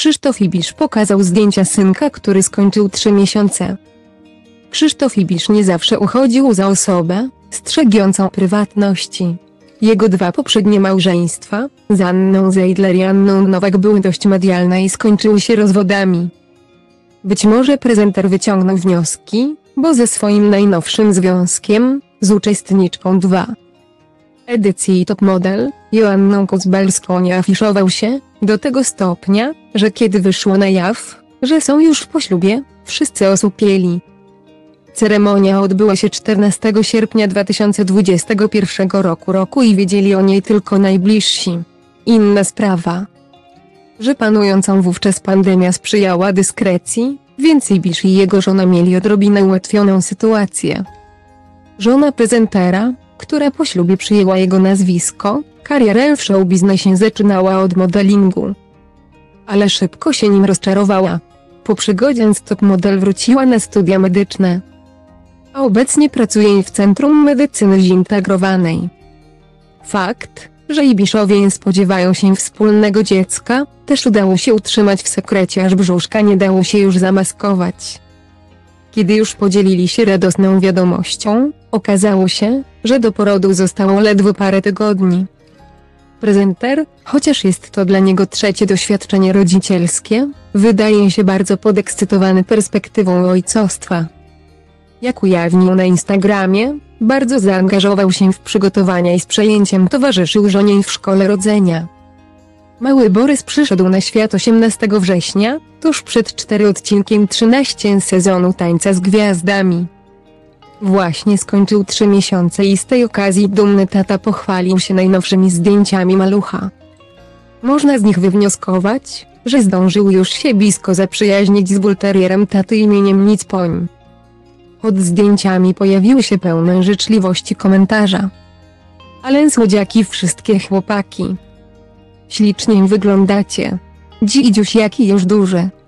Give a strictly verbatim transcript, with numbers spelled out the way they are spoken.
Krzysztof Ibisz pokazał zdjęcia synka, który skończył trzy miesiące. Krzysztof Ibisz nie zawsze uchodził za osobę strzegącą prywatności. Jego dwa poprzednie małżeństwa, z Anną Zeidler i Anną Nowak, były dość medialne i skończyły się rozwodami. Być może prezenter wyciągnął wnioski, bo ze swoim najnowszym związkiem, z uczestniczką drugiej edycji Top Model, Joanną Kudzbalską, nie afiszował się, do tego stopnia, że kiedy wyszło na jaw, że są już po ślubie, wszyscy osłupieli. Ceremonia odbyła się czternastego sierpnia dwa tysiące dwudziestego pierwszego roku roku i wiedzieli o niej tylko najbliżsi. Inna sprawa, że panującą wówczas pandemia sprzyjała dyskrecji, więc Ibisz i jego żona mieli odrobinę ułatwioną sytuację. Żona prezentera, która po ślubie przyjęła jego nazwisko, karierę w showbiznesie zaczynała od modelingu. Ale szybko się nim rozczarowała. Po przygodzie z Top Model wróciła na studia medyczne, a obecnie pracuje w Centrum Medycyny Zintegrowanej. Fakt, że Ibiszowie nie spodziewają się wspólnego dziecka, też udało się utrzymać w sekrecie, aż brzuszka nie dało się już zamaskować. Kiedy już podzielili się radosną wiadomością, okazało się, że do porodu zostało ledwo parę tygodni. Prezenter, chociaż jest to dla niego trzecie doświadczenie rodzicielskie, wydaje się bardzo podekscytowany perspektywą ojcostwa. Jak ujawnił na Instagramie, bardzo zaangażował się w przygotowania i z przejęciem towarzyszył żonie w szkole rodzenia. Mały Borys przyszedł na świat osiemnastego września, tuż przed czwartym odcinkiem trzynastego sezonu Tańca z Gwiazdami. Właśnie skończył trzy miesiące i z tej okazji dumny tata pochwalił się najnowszymi zdjęciami malucha. Można z nich wywnioskować, że zdążył już się blisko zaprzyjaźnić z bulterierem taty imieniem Nicpoń. Pod zdjęciami pojawiły się pełne życzliwości komentarza: ale słodziaki wszystkie chłopaki, ślicznie wyglądacie. Dzidziuś jaki już duży.